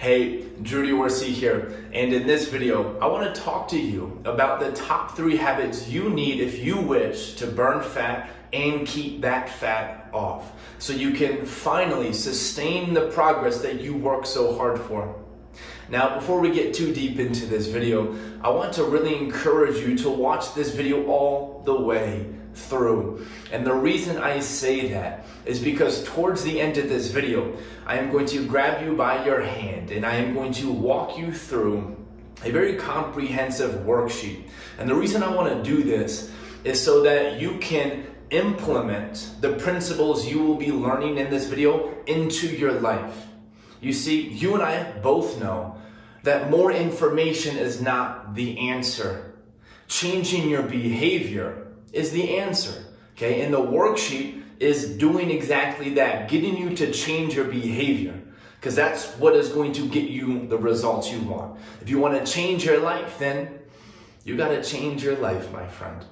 Hey, Drew DeOrsey here, and in this video, I want to talk to you about the top 3 habits you need if you wish to burn fat and keep that fat off, so you can finally sustain the progress that you work so hard for. Now, before we get too deep into this video, I want to really encourage you to watch this video all the way through. And the reason I say that is because towards the end of this video, I am going to grab you by your hand and I am going to walk you through a very comprehensive worksheet. And the reason I want to do this is so that you can implement the principles you will be learning in this video into your life. You see, you and I both know that more information is not the answer. Changing your behavior is the answer, okay? And the worksheet is doing exactly that, getting you to change your behavior, because that's what is going to get you the results you want. If you want to change your life, then you got to change your life, my friend.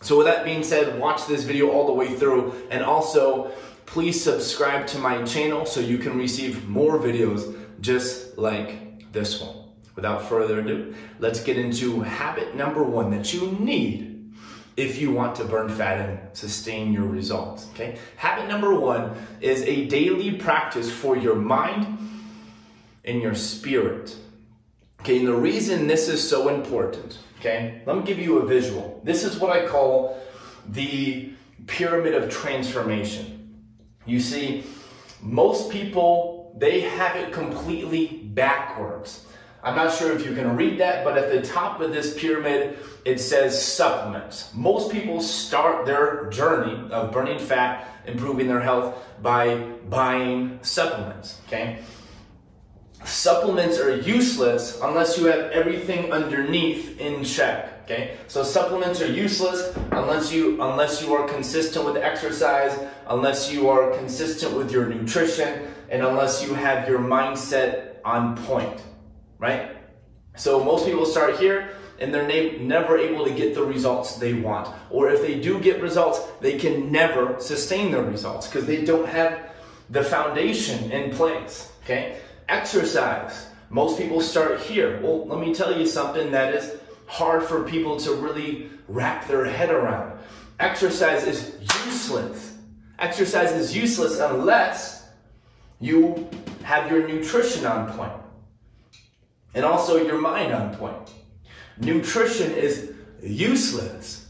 So with that being said, watch this video all the way through, and also please subscribe to my channel so you can receive more videos just like this one. Without further ado, let's get into habit number 1 that you need if you want to burn fat and sustain your results, okay? Habit number 1 is a daily practice for your mind and your spirit, okay? And the reason this is so important, okay? Let me give you a visual. This is what I call the pyramid of transformation. You see, most people, they have it completely backwards. I'm not sure if you can read that, but at the top of this pyramid, it says supplements. Most people start their journey of burning fat, improving their health by buying supplements, okay? Supplements are useless unless you have everything underneath in check. Okay, so supplements are useless unless you are consistent with exercise, unless you are consistent with your nutrition, and unless you have your mindset on point, right? So most people start here and they're never able to get the results they want. Or if they do get results, they can never sustain their results because they don't have the foundation in place, okay? Exercise, most people start here. Well, let me tell you something that is hard for people to really wrap their head around. Exercise is useless. Exercise is useless unless you have your nutrition on point and also your mind on point. Nutrition is useless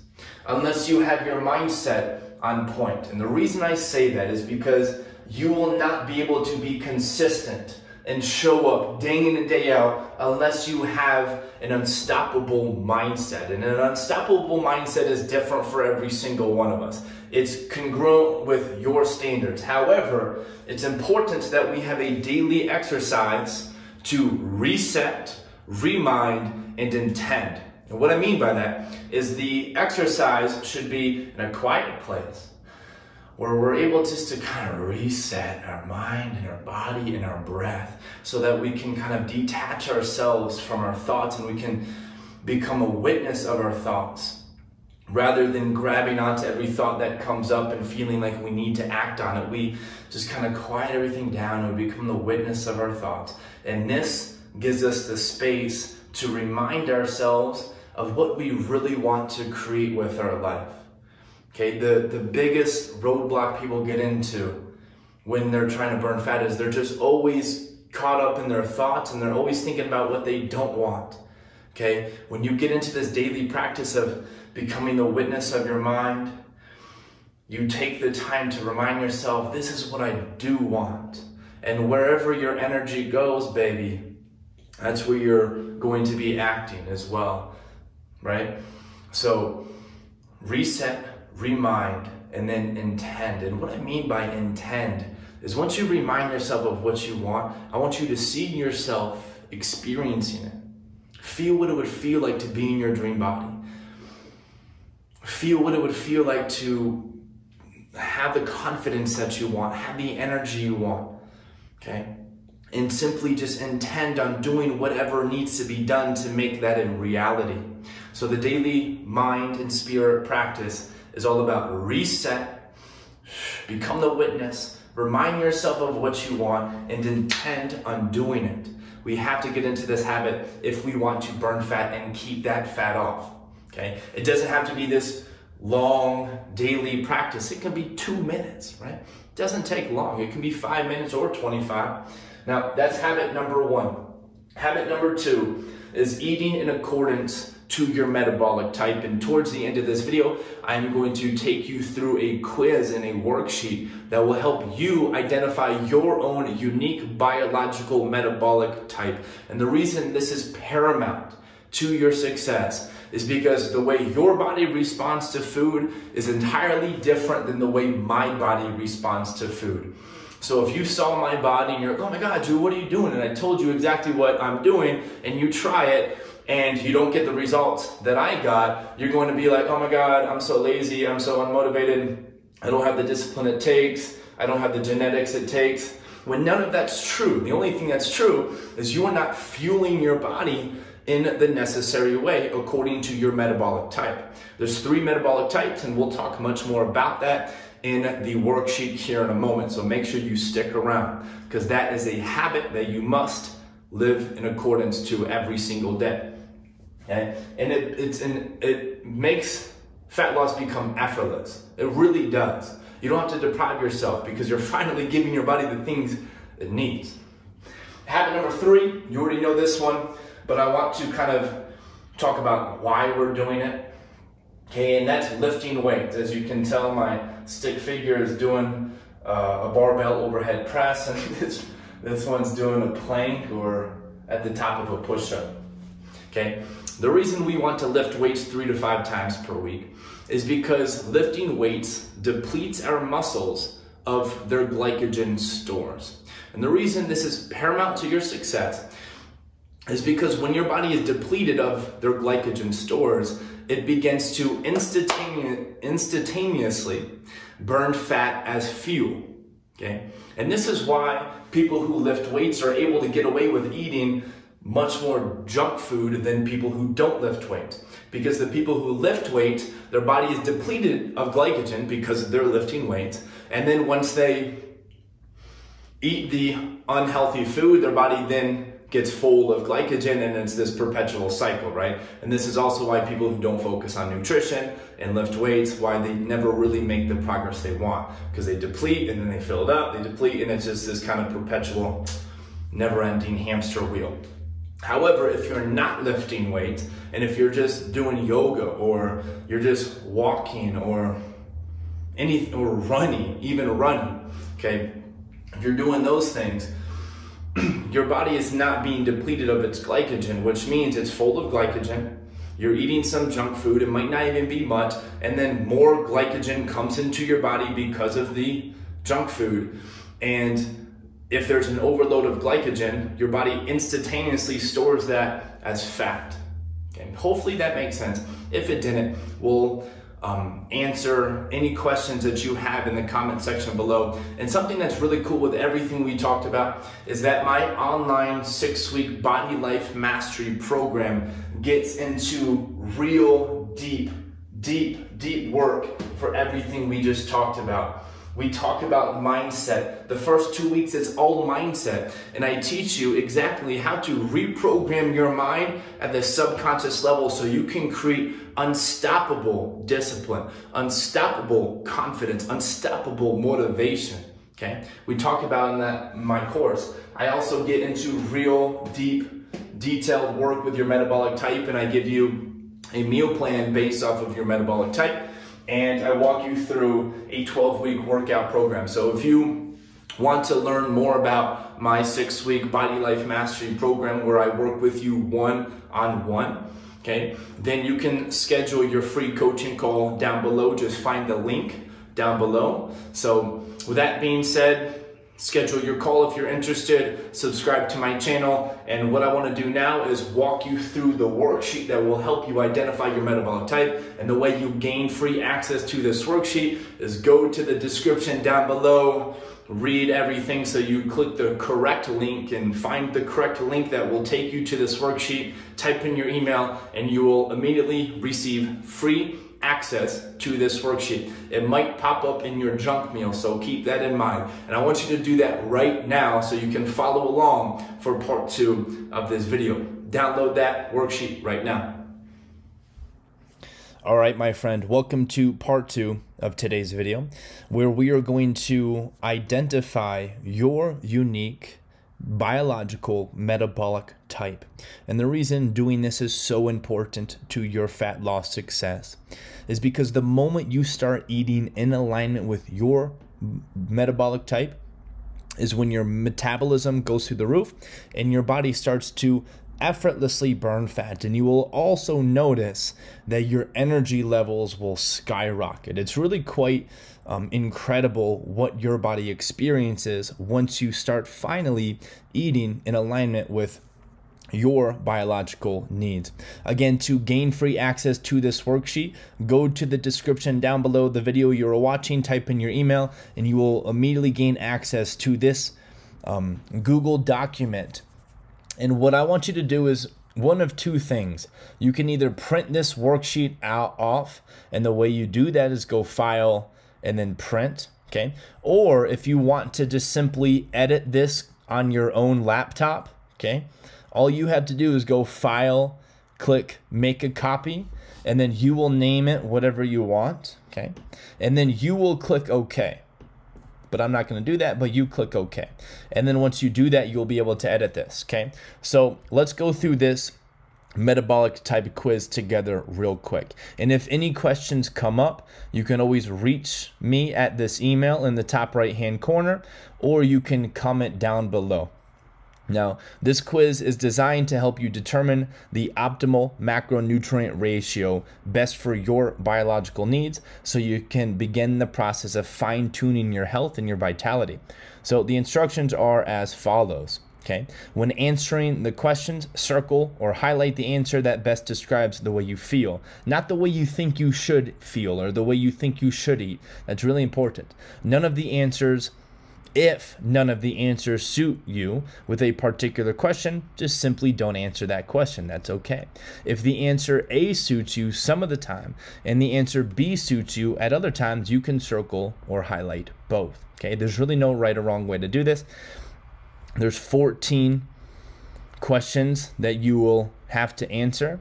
unless you have your mindset on point. And the reason I say that is because you will not be able to be consistent and show up day in and day out unless you have an unstoppable mindset. And an unstoppable mindset is different for every single one of us. It's congruent with your standards. However, it's important that we have a daily exercise to reset, remind, and intend. And what I mean by that is the exercise should be in a quiet place, where we're able just to kind of reset our mind and our body and our breath so that we can kind of detach ourselves from our thoughts and we can become a witness of our thoughts rather than grabbing onto every thought that comes up and feeling like we need to act on it. We just kind of quiet everything down and we become the witness of our thoughts. And this gives us the space to remind ourselves of what we really want to create with our life. Okay, the biggest roadblock people get into when they're trying to burn fat is they're just always caught up in their thoughts and they're always thinking about what they don't want. Okay, when you get into this daily practice of becoming the witness of your mind, you take the time to remind yourself, this is what I do want. And wherever your energy goes, baby, that's where you're going to be acting as well, right? So reset, remind, and then intend. And what I mean by intend is once you remind yourself of what you want, I want you to see yourself experiencing it. Feel what it would feel like to be in your dream body. Feel what it would feel like to have the confidence that you want, have the energy you want, okay? And simply just intend on doing whatever needs to be done to make that a reality. So the daily mind and spirit practice is all about reset, become the witness, Remind yourself of what you want and intend on doing it. We have to get into this habit if we want to burn fat and keep that fat off, okay? It doesn't have to be this long daily practice. It can be 2 minutes, right? It doesn't take long. It can be 5 minutes or 25. Now, that's habit number one. Habit number two is eating in accordance to your metabolic type. And towards the end of this video, I'm going to take you through a quiz and a worksheet that will help you identify your own unique biological metabolic type. And the reason this is paramount to your success is because the way your body responds to food is entirely different than the way my body responds to food. So if you saw my body and you're like, oh my God, Drew, what are you doing? And I told you exactly what I'm doing and you try it, and you don't get the results that I got, you're going to be like, oh my God, I'm so lazy, I'm so unmotivated, I don't have the discipline it takes, I don't have the genetics it takes. When none of that's true, the only thing that's true is you are not fueling your body in the necessary way according to your metabolic type. There's 3 metabolic types, and we'll talk much more about that in the worksheet here in a moment. So make sure you stick around, because that is a habit that you must live in accordance to every single day. Okay? And it makes fat loss become effortless. It really does. You don't have to deprive yourself because you're finally giving your body the things it needs. Habit number 3, you already know this one, but I want to kind of talk about why we're doing it. Okay, and that's lifting weights. As you can tell, my stick figure is doing a barbell overhead press, and this one's doing a plank or at the top of a push-up. Okay? The reason we want to lift weights 3 to 5 times per week is because lifting weights depletes our muscles of their glycogen stores. And the reason this is paramount to your success is because when your body is depleted of their glycogen stores, it begins to instantaneously burn fat as fuel. Okay? And this is why people who lift weights are able to get away with eating much more junk food than people who don't lift weights. Because the people who lift weights, their body is depleted of glycogen because they're lifting weights. And then once they eat the unhealthy food, their body then gets full of glycogen, and it's this perpetual cycle, right? And this is also why people who don't focus on nutrition and lift weights, why they never really make the progress they want, because they deplete and then they fill it up, they deplete, and it's just this kind of perpetual, never-ending hamster wheel. However, if you're not lifting weights, and if you're just doing yoga, or you're just walking, or anything, or running, even running, okay? If you're doing those things, your body is not being depleted of its glycogen, which means it's full of glycogen. You're eating some junk food, it might not even be much, and then more glycogen comes into your body because of the junk food. And if there's an overload of glycogen, your body instantaneously stores that as fat. Okay? Hopefully that makes sense. If it didn't, we'll answer any questions that you have in the comment section below. And something that's really cool with everything we talked about is that my online 6-week Body Life Mastery program gets into real deep work for everything we just talked about. We talk about mindset. The first 2 weeks, it's all mindset. And I teach you exactly how to reprogram your mind at the subconscious level so you can create unstoppable discipline, unstoppable confidence, unstoppable motivation, okay? We talk about in my course. I also get into real deep, detailed work with your metabolic type, and I give you a meal plan based off of your metabolic type. And I walk you through a 12-week workout program. So if you want to learn more about my 6-week Body Life Mastery program where I work with you one-on-one, okay, then you can schedule your free coaching call down below. Just find the link down below. So with that being said, schedule your call if you're interested, subscribe to my channel, and what I want to do now is walk you through the worksheet that will help you identify your metabolic type. And the way you gain free access to this worksheet is go to the description down below, read everything, so you click the correct link and find the correct link that will take you to this worksheet, type in your email, and you will immediately receive free access to this worksheet. It might pop up in your junk mail, so keep that in mind. And I want you to do that right now so you can follow along for part 2 of this video. Download that worksheet right now. All right, my friend, welcome to part 2 of today's video, where we are going to identify your unique biological metabolic type. And the reason doing this is so important to your fat loss success is because the moment you start eating in alignment with your metabolic type is when your metabolism goes through the roof and your body starts to effortlessly burn fat. And you will also notice that your energy levels will skyrocket. It's really quite incredible what your body experiences once you start finally eating in alignment with your biological needs. Again, to gain free access to this worksheet, go to the description down below the video you're watching, type in your email, and you will immediately gain access to this Google document. And what I want you to do is one of two things. You can either print this worksheet out off, and the way you do that is go file and then print, okay? Or if you want to just simply edit this on your own laptop, okay? All you have to do is go file, click make a copy, and then you will name it whatever you want, okay? And then you will click OK. But I'm not going to do that, but you click OK. And then once you do that, you'll be able to edit this, okay? So let's go through this metabolic type quiz together real quick. And if any questions come up, you can always reach me at this email in the top right-hand corner, or you can comment down below. Now, this quiz is designed to help you determine the optimal macronutrient ratio best for your biological needs so you can begin the process of fine-tuning your health and your vitality. So the instructions are as follows, okay? When answering the questions, circle or highlight the answer that best describes the way you feel, not the way you think you should feel or the way you think you should eat. That's really important. If none of the answers suit you with a particular question, just simply don't answer that question. That's okay. If the answer A suits you some of the time and the answer B suits you at other times, you can circle or highlight both. Okay, there's really no right or wrong way to do this. There's 14 questions that you will have to answer.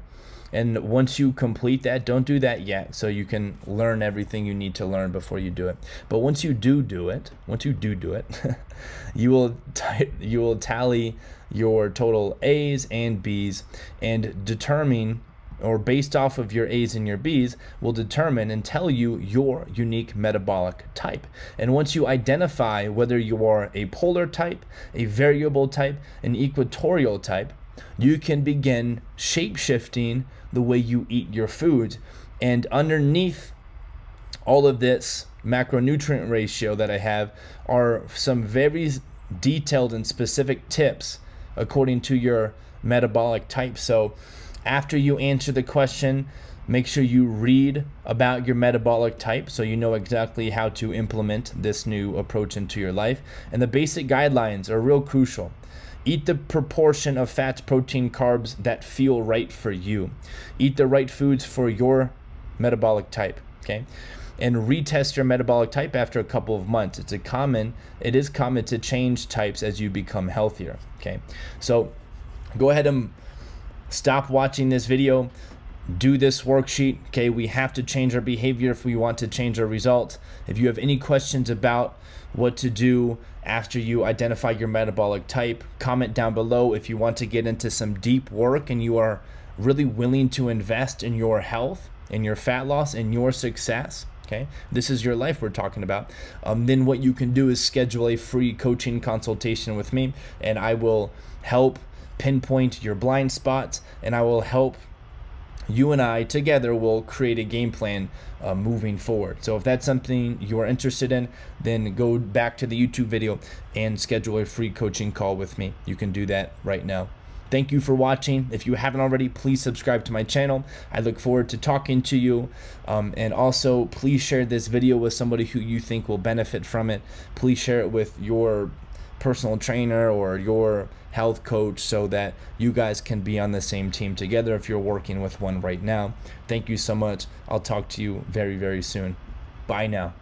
And once you complete that, don't do that yet, so you can learn everything you need to learn before you do it. But once you do it, you will tally your total A's and B's and determine, or based off of your A's and your B's, will determine and tell you your unique metabolic type. And once you identify whether you are a polar type, a variable type, an equatorial type, you can begin shape-shifting the way you eat your food. And underneath all of this macronutrient ratio that I have are some very detailed and specific tips according to your metabolic type. So after you answer the question, make sure you read about your metabolic type so you know exactly how to implement this new approach into your life. And the basic guidelines are real crucial. Eat the proportion of fats, protein, carbs that feel right for you. Eat the right foods for your metabolic type, okay? And retest your metabolic type after a couple of months. It is common to change types as you become healthier, okay? So go ahead and stop watching this video. Do this worksheet, okay? We have to change our behavior if we want to change our results. If you have any questions about what to do after you identify your metabolic type, comment down below. If you want to get into some deep work and you are really willing to invest in your health, in your fat loss, in your success, okay, this is your life we're talking about, then what you can do is schedule a free coaching consultation with me, and I will help pinpoint your blind spots, and I will help you and I together will create a game plan moving forward. So if that's something you are interested in, then go back to the YouTube video and schedule a free coaching call with me. You can do that right now. Thank you for watching. If you haven't already, please subscribe to my channel. I look forward to talking to you. And also, please share this video with somebody who you think will benefit from it. Please share it with your personal trainer or your health coach so that you guys can be on the same team together if you're working with one right now. Thank you so much. I'll talk to you very, very soon. Bye now.